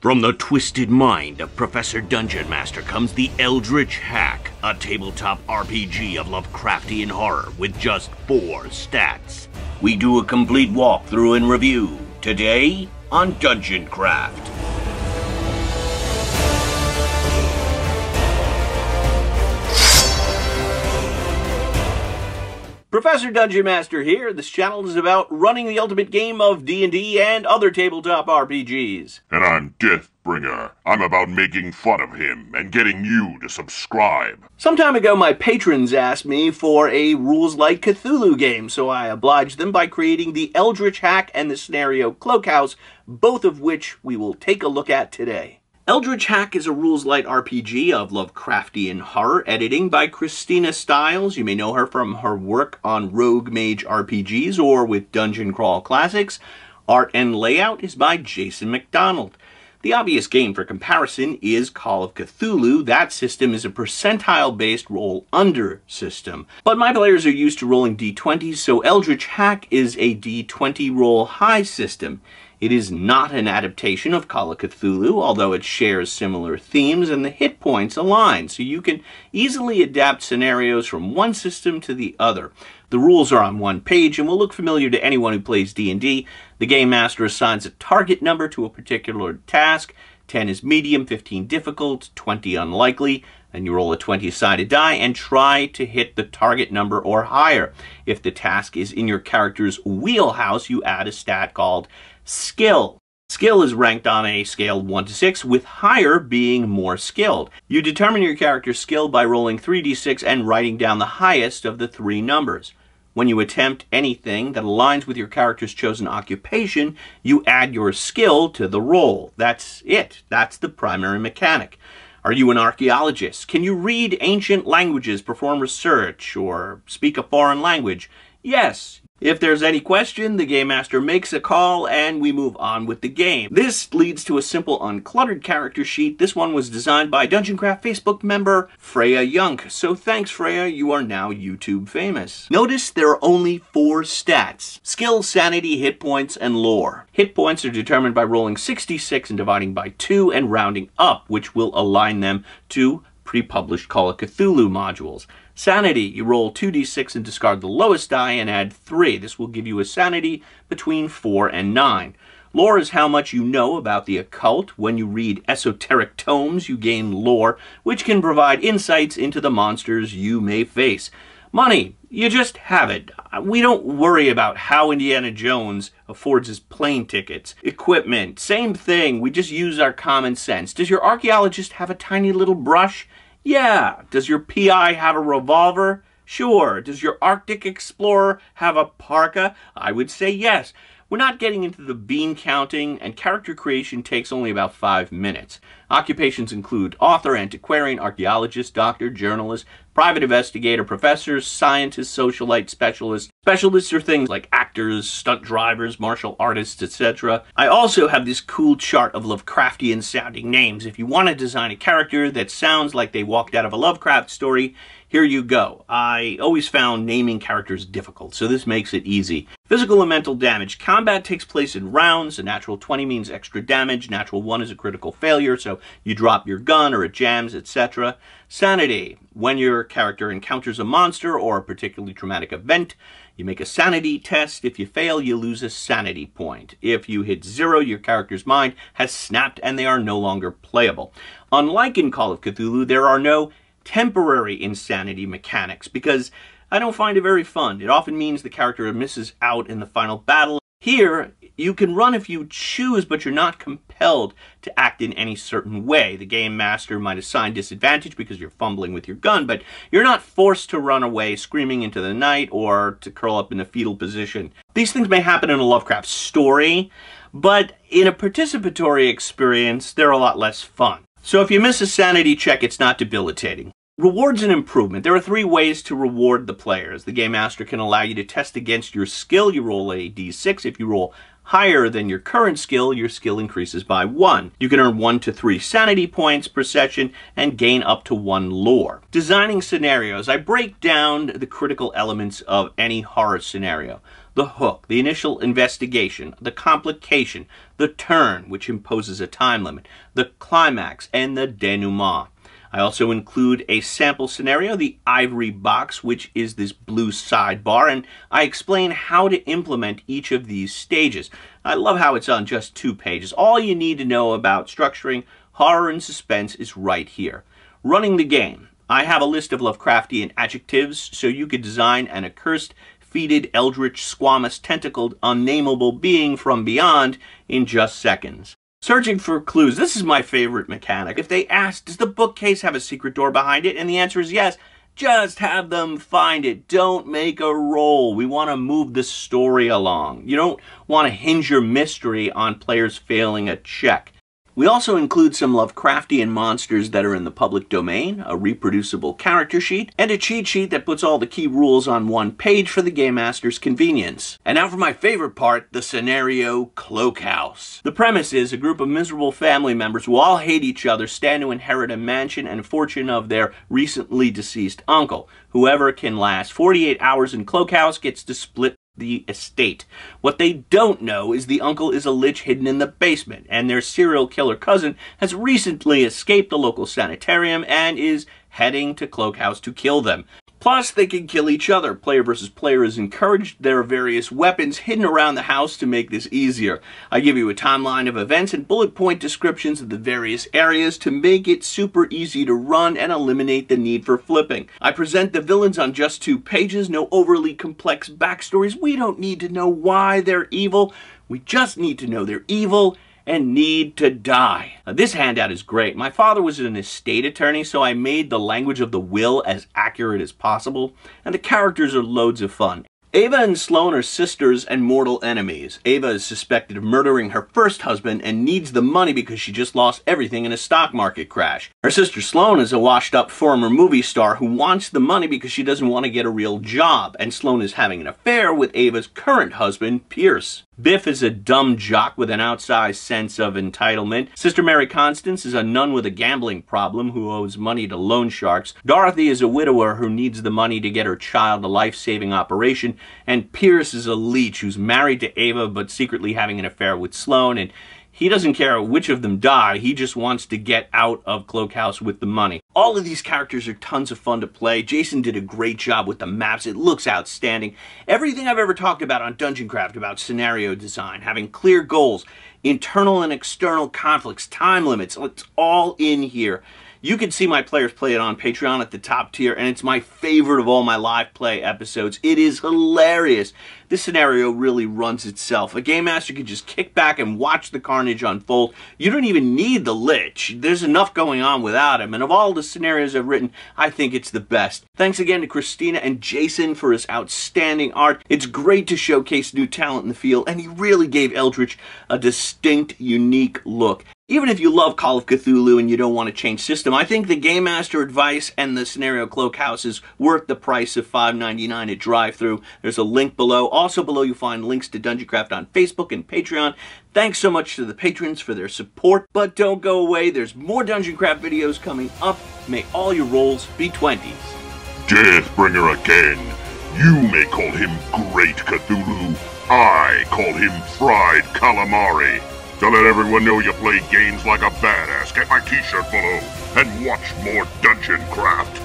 From the twisted mind of Professor Dungeon Master comes The Eldritch Hack, a tabletop RPG of Lovecraftian horror with just 4 stats. We do a complete walkthrough and review today on Dungeon Craft. Professor Dungeon Master here. This channel is about running the ultimate game of D&D and other tabletop RPGs. And I'm Deathbringer. I'm about making fun of him and getting you to subscribe. Some time ago, my patrons asked me for a rules-like Cthulhu game, so I obliged them by creating the Eldritch Hack and the scenario Cloakhouse, both of which we will take a look at today. Eldritch Hack is a rules-light RPG of Lovecraftian horror, editing by Christina Stiles. You may know her from her work on Rogue Mage RPGs or with Dungeon Crawl Classics. Art and layout is by Jason McDonald. The obvious game for comparison is Call of Cthulhu. That system is a percentile-based roll-under system. But my players are used to rolling d20s, so Eldritch Hack is a d20 roll-high system. It is not an adaptation of Call of Cthulhu, although it shares similar themes and the hit points align, so you can easily adapt scenarios from one system to the other. The rules are on one page and will look familiar to anyone who plays D&D. The game master assigns a target number to a particular task. 10 is medium, 15 difficult, 20 unlikely, and you roll a 20-sided die and try to hit the target number or higher. If the task is in your character's wheelhouse, you add a stat called Skill. Skill is ranked on a scale 1 to 6, with higher being more skilled. You determine your character's skill by rolling 3d6 and writing down the highest of the 3 numbers. When you attempt anything that aligns with your character's chosen occupation, you add your skill to the roll. That's it. That's the primary mechanic. Are you an archaeologist? Can you read ancient languages, perform research, or speak a foreign language? Yes. If there's any question, the game master makes a call and we move on with the game. This leads to a simple uncluttered character sheet. This one was designed by Dungeon Craft Facebook member Freya Young. So thanks, Freya, you are now YouTube famous. Notice there are only 4 stats: skill, sanity, hit points, and lore. Hit points are determined by rolling 66 and dividing by 2 and rounding up, which will align them to pre-published Call of Cthulhu modules. Sanity, you roll 2d6 and discard the lowest die and add 3. This will give you a sanity between 4 and 9. Lore is how much you know about the occult. When you read esoteric tomes, you gain lore, which can provide insights into the monsters you may face. Money, you just have it. We don't worry about how Indiana Jones affords his plane tickets. Equipment, same thing. We just use our common sense. Does your archaeologist have a tiny little brush? Yeah. Does your PI have a revolver? Sure. Does your Arctic explorer have a parka? I would say yes. We're not getting into the bean counting, and character creation takes only about 5 minutes. Occupations include author, antiquarian, archaeologist, doctor, journalist, private investigator, professor, scientist, socialite, specialist. Specialists are things like actors, stunt drivers, martial artists, etc. I also have this cool chart of Lovecraftian sounding names. If you want to design a character that sounds like they walked out of a Lovecraft story, here you go. I always found naming characters difficult, so this makes it easy. Physical and mental damage. Combat takes place in rounds. A natural 20 means extra damage. Natural 1 is a critical failure, so you drop your gun or it jams, etc. Sanity. When your character encounters a monster or a particularly traumatic event, you make a sanity test. If you fail, you lose a sanity point. If you hit 0, your character's mind has snapped and they are no longer playable. Unlike in Call of Cthulhu, there are no temporary insanity mechanics, because I don't find it very fun. It often means the character misses out in the final battle. Here, you can run if you choose, but you're not compelled to act in any certain way. The game master might assign disadvantage because you're fumbling with your gun, but you're not forced to run away screaming into the night or to curl up in a fetal position. These things may happen in a Lovecraft story, but in a participatory experience, they're a lot less fun. So if you miss a sanity check, it's not debilitating. Rewards and improvement. There are 3 ways to reward the players. The game master can allow you to test against your skill. You roll a d6. If you roll higher than your current skill, your skill increases by 1. You can earn 1 to 3 sanity points per session and gain up to 1 lore. Designing scenarios. I break down the critical elements of any horror scenario. the hook, the initial investigation, the complication, the turn, which imposes a time limit, the climax, and the denouement. I also include a sample scenario, the ivory box, which is this blue sidebar, and I explain how to implement each of these stages. I love how it's on just 2 pages. All you need to know about structuring, horror, and suspense is right here. Running the game. I have a list of Lovecraftian adjectives, so you could design an accursed, fetid, eldritch, squamous, tentacled, unnameable being from beyond in just seconds. Searching for clues. This is my favorite mechanic. If they ask, does the bookcase have a secret door behind it? And the answer is yes. Just have them find it. Don't make a roll. We want to move the story along. You don't want to hinge your mystery on players failing a check. We also include some Lovecraftian monsters that are in the public domain, a reproducible character sheet, and a cheat sheet that puts all the key rules on one page for the Game Master's convenience. And now for my favorite part, the scenario Cloakhouse. The premise is a group of miserable family members who all hate each other stand to inherit a mansion and fortune of their recently deceased uncle. Whoever can last 48 hours in Cloakhouse gets to split the estate. What they don't know is the uncle is a lich hidden in the basement, and their serial killer cousin has recently escaped the local sanitarium and is heading to Cloakhouse to kill them. Plus, they can kill each other. Player versus player is encouraged. There are various weapons hidden around the house to make this easier. I give you a timeline of events and bullet point descriptions of the various areas to make it super easy to run and eliminate the need for flipping. I present the villains on just 2 pages, no overly complex backstories. We don't need to know why they're evil. We just need to know they're evil and need to die. Now, this handout is great. My father was an estate attorney, so I made the language of the will as accurate as possible, and the characters are loads of fun. Ava and Sloan are sisters and mortal enemies. Ava is suspected of murdering her first husband and needs the money because she just lost everything in a stock market crash. Her sister Sloan is a washed-up former movie star who wants the money because she doesn't want to get a real job, and Sloan is having an affair with Ava's current husband, Pierce. Biff is a dumb jock with an outsized sense of entitlement. Sister Mary Constance is a nun with a gambling problem who owes money to loan sharks. Dorothy is a widower who needs the money to get her child a life-saving operation. And Pierce is a leech who's married to Ava but secretly having an affair with Sloane. And he doesn't care which of them die. He just wants to get out of Cloakhouse with the money. All of these characters are tons of fun to play. Jason did a great job with the maps. It looks outstanding. Everything I've ever talked about on Dungeon Craft about scenario design, having clear goals, internal and external conflicts, time limits, it's all in here. You can see my players play it on Patreon at the top tier, and it's my favorite of all my live play episodes. It is hilarious. This scenario really runs itself. A Game Master can just kick back and watch the carnage unfold. You don't even need the Lich. There's enough going on without him, and of all the scenarios I've written, I think it's the best. Thanks again to Christina and Jason for his outstanding art. It's great to showcase new talent in the field, and he really gave Eldritch a distinct, unique look. Even if you love Call of Cthulhu and you don't want to change system, I think the Game Master advice and the scenario Cloakhouse is worth the price of $5.99 at DriveThru. There's a link below. Also below you find links to Dungeon Craft on Facebook and Patreon. Thanks so much to the patrons for their support, but don't go away. There's more Dungeon Craft videos coming up. May all your rolls be 20s. Deathbringer again. You may call him Great Cthulhu. I call him Fried Calamari. To let everyone know you play games like a badass, get my t-shirt below and watch more Dungeon Craft.